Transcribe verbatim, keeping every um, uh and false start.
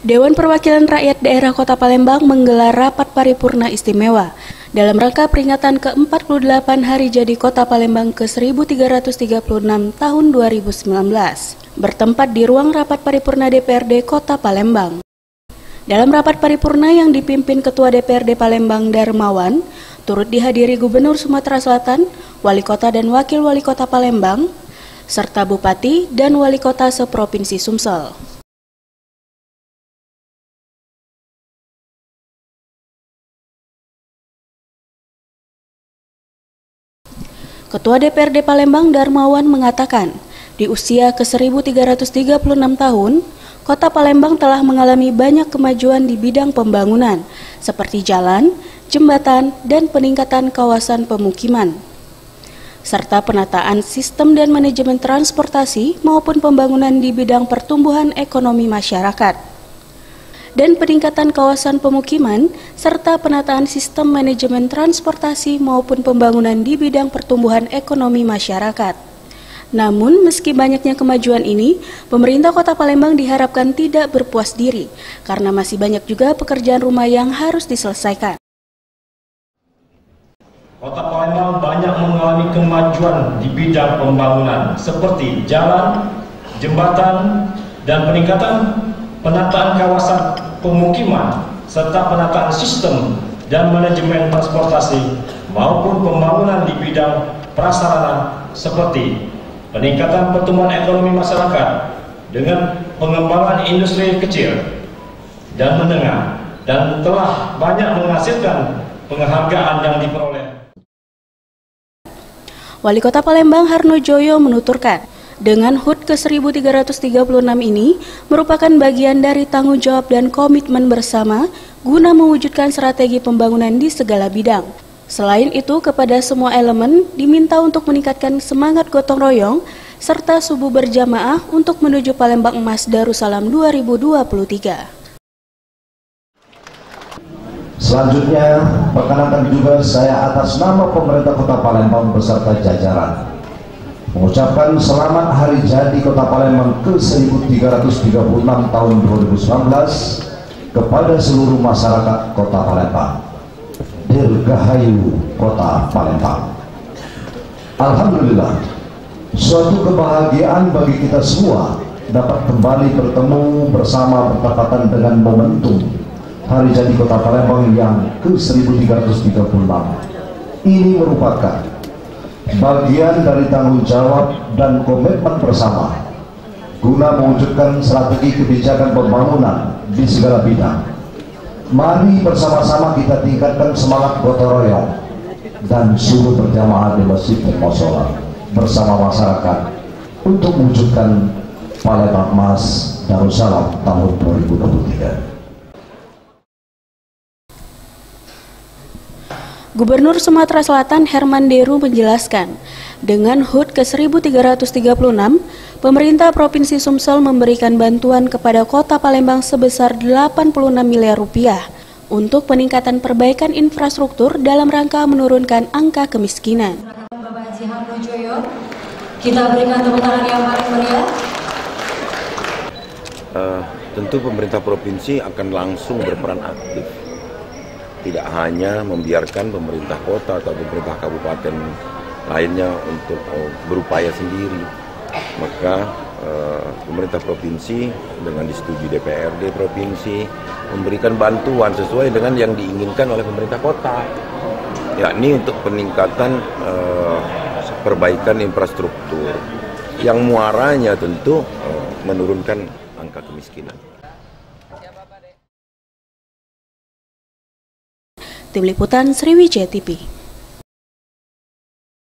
Dewan Perwakilan Rakyat Daerah Kota Palembang menggelar rapat paripurna istimewa dalam rangka peringatan ke empat puluh delapan Hari Jadi Kota Palembang ke seribu tiga ratus tiga puluh enam tahun dua ribu sembilan belas, bertempat di ruang rapat paripurna D P R D Kota Palembang. Dalam rapat paripurna yang dipimpin Ketua D P R D Palembang Darmawan, turut dihadiri Gubernur Sumatera Selatan, Wali Kota dan Wakil Wali Kota Palembang, serta Bupati dan Wali Kota seprovinsi Sumsel. Ketua D P R D Palembang Darmawan mengatakan, di usia ke seribu tiga ratus tiga puluh enam tahun, Kota Palembang telah mengalami banyak kemajuan di bidang pembangunan, seperti jalan, jembatan, dan peningkatan kawasan pemukiman, serta penataan sistem dan manajemen transportasi maupun pembangunan di bidang pertumbuhan ekonomi masyarakat, dan peningkatan kawasan pemukiman serta penataan sistem manajemen transportasi maupun pembangunan di bidang pertumbuhan ekonomi masyarakat. Namun, meski banyaknya kemajuan ini, pemerintah Kota Palembang diharapkan tidak berpuas diri karena masih banyak juga pekerjaan rumah yang harus diselesaikan. Kota Palembang banyak mengalami kemajuan di bidang pembangunan seperti jalan, jembatan, dan peningkatan penataan kawasan pemukiman serta penataan sistem dan manajemen transportasi maupun pembangunan di bidang prasarana seperti peningkatan pertumbuhan ekonomi masyarakat dengan pengembangan industri kecil dan menengah, dan telah banyak menghasilkan penghargaan yang diperoleh. Wali Kota Palembang Harno Joyo menuturkan, dengan H U T ke seribu tiga ratus tiga puluh enam ini merupakan bagian dari tanggung jawab dan komitmen bersama guna mewujudkan strategi pembangunan di segala bidang. Selain itu, kepada semua elemen diminta untuk meningkatkan semangat gotong royong serta subuh berjamaah untuk menuju Palembang Emas Darussalam dua ribu dua puluh tiga. Selanjutnya, perkenankan juga saya atas nama pemerintah Kota Palembang beserta jajaran mengucapkan selamat Hari Jadi Kota Palembang ke seribu tiga ratus tiga puluh enam tahun dua ribu sembilan belas kepada seluruh masyarakat Kota Palembang. Dirgahayu Kota Palembang. Alhamdulillah, suatu kebahagiaan bagi kita semua dapat kembali bertemu bersama bertepatan dengan momentum Hari Jadi Kota Palembang yang ke seribu tiga ratus tiga puluh enam. Ini merupakan bagian dari tanggung jawab dan komitmen bersama guna mewujudkan strategi kebijakan pembangunan di segala bidang. Mari bersama-sama kita tingkatkan semangat gotong royong dan suruh berjamaah di masjid dan mushola bersama masyarakat untuk mewujudkan Palembang Emas Darussalam tahun dua ribu dua puluh tiga. Gubernur Sumatera Selatan Herman Deru menjelaskan, dengan H U T ke seribu tiga ratus tiga puluh enam, pemerintah Provinsi Sumsel memberikan bantuan kepada Kota Palembang sebesar delapan puluh enam miliar rupiah untuk peningkatan perbaikan infrastruktur dalam rangka menurunkan angka kemiskinan. Bapak Haji Harno Joyo, kita berikan tepuk tangan yang paling meriah. Uh, tentu pemerintah provinsi akan langsung berperan aktif. Tidak hanya membiarkan pemerintah kota atau pemerintah kabupaten lainnya untuk berupaya sendiri, maka eh, pemerintah provinsi dengan disetujui D P R D provinsi memberikan bantuan sesuai dengan yang diinginkan oleh pemerintah kota, yakni untuk peningkatan eh, perbaikan infrastruktur yang muaranya tentu eh, menurunkan angka kemiskinan. Tim Liputan Sriwijaya T V.